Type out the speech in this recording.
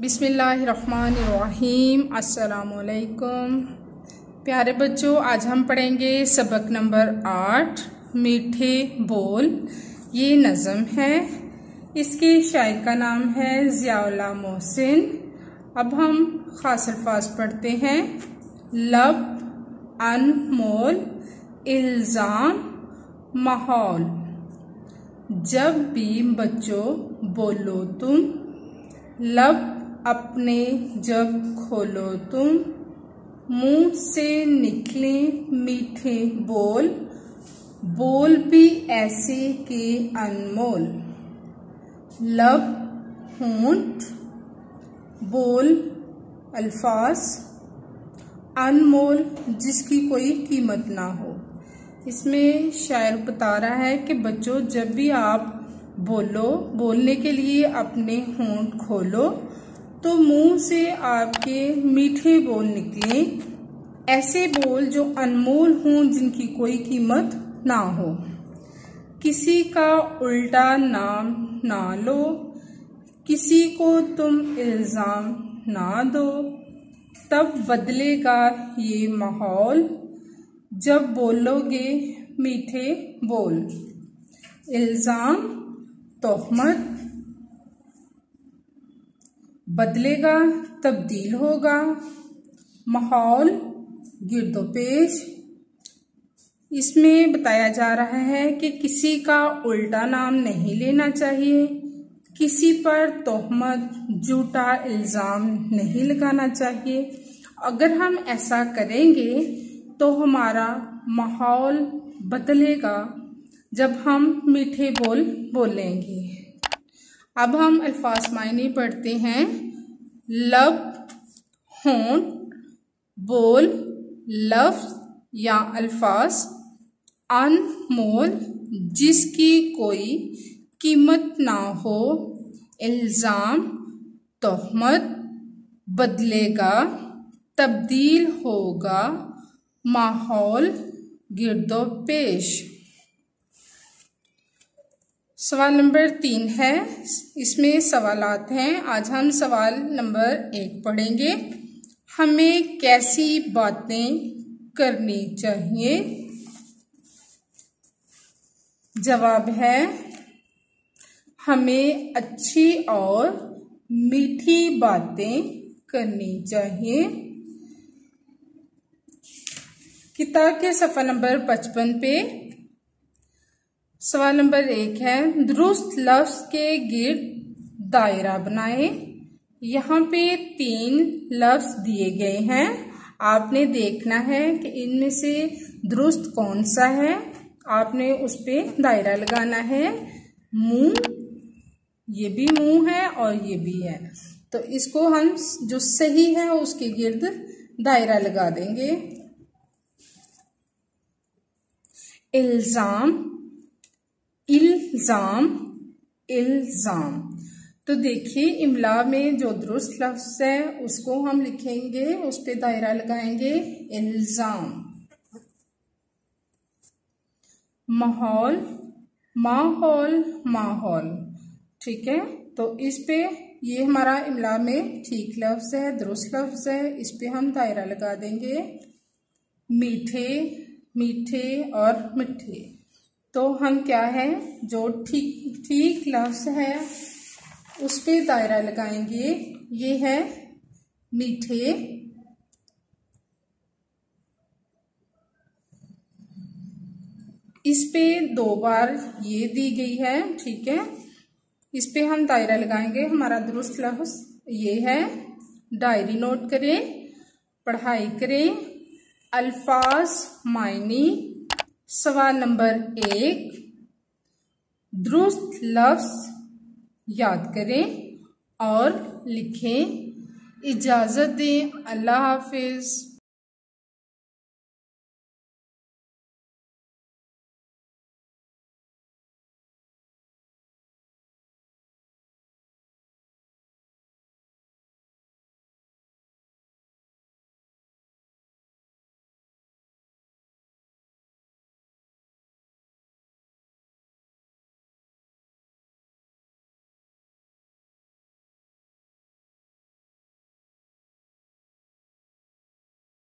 बिस्मिल्लाहिर्रहमानिर्रहीम अस्सलामुअलैकुम। प्यारे बच्चों, आज हम पढ़ेंगे सबक नंबर 8 मीठे बोल। ये नज़म है, इसके शायर का नाम है ज़ियाउला मोसिन। अब हम ख़ास अल्फाज पढ़ते हैं। लब अनमोल इल्ज़ाम माहौल। जब भी बच्चों बोलो तुम, लब अपने जब खोलो तुम, मुंह से निकले मीठे बोल, बोल भी ऐसे के अनमोल। लब होंठ, बोल अल्फाज, अनमोल जिसकी कोई कीमत ना हो। इसमें शायर बता रहा है कि बच्चों जब भी आप बोलो, बोलने के लिए अपने होंठ खोलो तो मुंह से आपके मीठे बोल निकलें, ऐसे बोल जो अनमोल हों, जिनकी कोई कीमत ना हो। किसी का उल्टा नाम ना लो, किसी को तुम इल्ज़ाम ना दो, तब बदलेगा ये माहौल जब बोलोगे मीठे बोल। इल्ज़ाम तोहमत, बदलेगा तब्दील होगा, माहौल गिरदोपेश। इसमें बताया जा रहा है कि किसी का उल्टा नाम नहीं लेना चाहिए, किसी पर तोहमत झूठा इल्ज़ाम नहीं लगाना चाहिए। अगर हम ऐसा करेंगे तो हमारा माहौल बदलेगा जब हम मीठे बोल बोलेंगे। अब हम अल्फाज मायने पढ़ते हैं। लब होंठ, बोल लफ्ज़ या अल्फाज, अनमोल जिसकी कोई कीमत ना हो, इल्ज़ाम तोहमत, बदलेगा तब्दील होगा, माहौल गिरदो पेश। सवाल नंबर 3 है, इसमें सवालात हैं। आज हम सवाल नंबर 1 पढ़ेंगे। हमें कैसी बातें करनी चाहिए? जवाब है, हमें अच्छी और मीठी बातें करनी चाहिए। किताब के सफ़ा नंबर 55 पे सवाल नंबर 1 है, दुरुस्त लफ्ज़ के गिर्द दायरा बनाएं। यहाँ पे 3 लफ्ज़ दिए गए हैं, आपने देखना है कि इनमें से दुरुस्त कौन सा है, आपने उस पे दायरा लगाना है। मुंह, ये भी मुंह है और ये भी है, तो इसको हम जो सही है उसके गिर्द दायरा लगा देंगे। इल्ज़ाम इल्ज़ाम इल्ज़ाम, तो देखिए इमला में जो दुरुस्त लफ्ज़ है उसको हम लिखेंगे, उस पर दायरा लगाएंगे। इल्ज़ाम माहौल माहौल माहौल, ठीक है, तो इस पे ये हमारा इमला में ठीक लफ्ज़ है, दुरुस्त लफ्ज़ है, इस पे हम दायरा लगा देंगे। मीठे मीठे और मिठे, तो हम क्या है जो ठीक लफ्ज़ है उस पर दायरा लगाएंगे। ये है मीठे, इस पे 2 बार ये दी गई है, ठीक है, इस पे हम दायरा लगाएंगे। हमारा दुरुस्त लफ्ज़ ये है। डायरी नोट करें, पढ़ाई करें, अल्फाज मायने। सवाल नंबर 1, दुरुस्त लफ्ज़ याद करें और लिखें। इजाज़त दें। अल्लाह हाफिज़।